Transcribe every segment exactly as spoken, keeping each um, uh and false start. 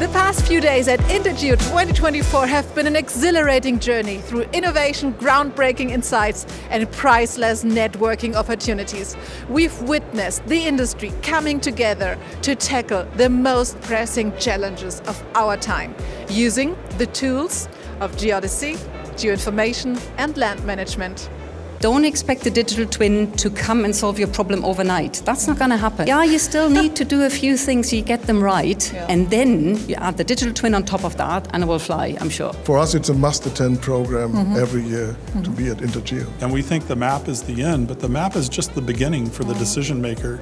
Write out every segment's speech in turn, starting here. The past few days at Intergeo twenty twenty-four have been an exhilarating journey through innovation, groundbreaking insights and priceless networking opportunities. We've witnessed the industry coming together to tackle the most pressing challenges of our time, using the tools of geodesy, geoinformation and land management. Don't expect the digital twin to come and solve your problem overnight. That's not going to happen. Yeah, you still need to do a few things so you get them right. Yeah. And then you add the digital twin on top of that and it will fly, I'm sure. For us, it's a must-attend program mm-hmm. every year mm-hmm. to be at Intergeo. And we think the map is the end, but the map is just the beginning for the decision maker.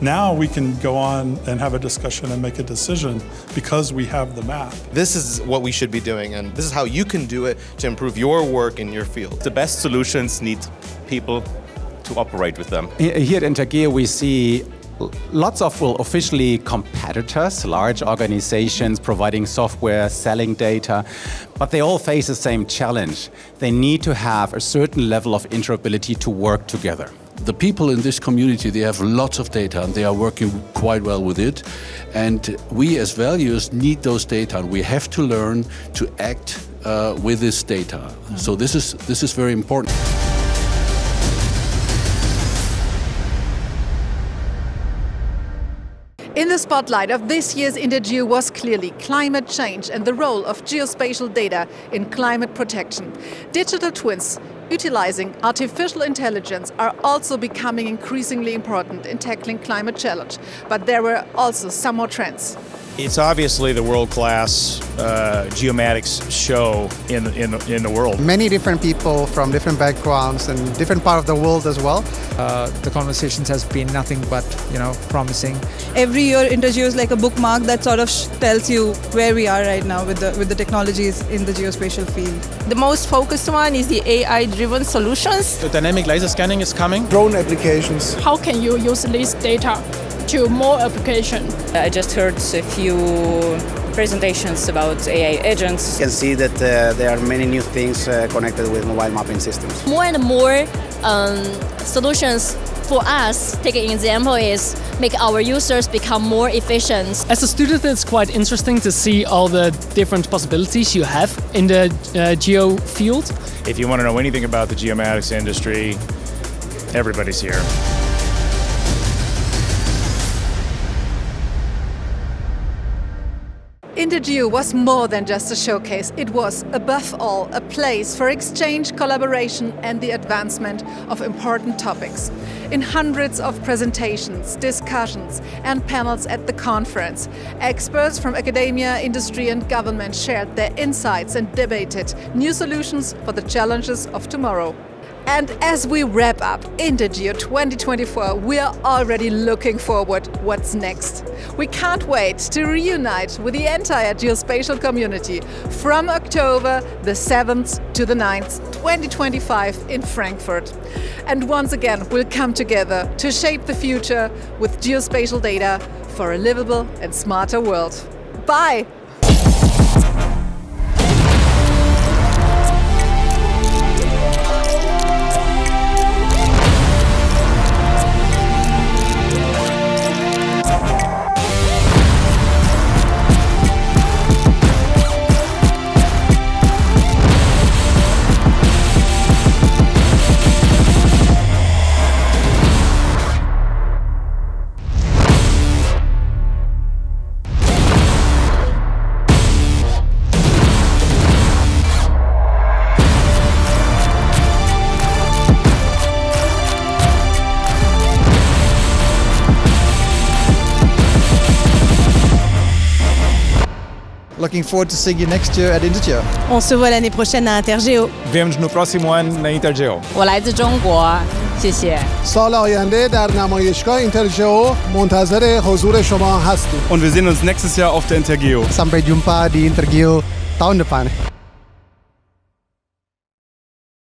Now we can go on and have a discussion and make a decision because we have the map. This is what we should be doing, and this is how you can do it to improve your work in your field. The best solutions need people to operate with them. Here at Intergeo we see lots of, well, officially competitors, large organizations providing software, selling data, but they all face the same challenge. They need to have a certain level of interoperability to work together. The people in this community, they have lots of data and they are working quite well with it. And we as valuers need those data, and we have to learn to act uh, with this data. Mm-hmm. So this is, this is very important. In the spotlight of this year's Intergeo was clearly climate change and the role of geospatial data in climate protection. Digital twins utilizing artificial intelligence are also becoming increasingly important in tackling climate challenge, but there were also some more trends. It's obviously the world-class uh, geomatics show in, in, in the world. Many different people from different backgrounds and different part of the world as well. Uh, the conversations has been nothing but, you know, promising. Every year Intergeo is like a bookmark that sort of tells you where we are right now with the, with the technologies in the geospatial field. The most focused one is the A I-driven solutions. The dynamic laser scanning is coming. Drone applications. How can you use this data to more application? I just heard a few presentations about A I agents. You can see that uh, there are many new things uh, connected with mobile mapping systems. More and more um, solutions for us, taking an example, is make our users become more efficient. As a student, it's quite interesting to see all the different possibilities you have in the uh, geo field. If you want to know anything about the geomatics industry, everybody's here. Intergeo was more than just a showcase. It was, above all, a place for exchange, collaboration and the advancement of important topics. In hundreds of presentations, discussions and panels at the conference, experts from academia, industry and government shared their insights and debated new solutions for the challenges of tomorrow. And as we wrap up Intergeo twenty twenty-four, we are already looking forward what's next. We can't wait to reunite with the entire geospatial community from October the seventh to the ninth, twenty twenty-five in Frankfurt. And once again, we'll come together to shape the future with geospatial data for a livable and smarter world. Bye! Looking forward to seeing you next year at Intergeo. On se voit l'année prochaine à Intergeo. Vemos no próximo ano na Intergeo. 我来自中国, 谢谢. سال آینده در نمایشگاه اینترجئو منتظر حضور شما هستیم. Und wir sehen uns nächstes Jahr auf der Intergeo. Sampai jumpa di Intergeo tahun depan.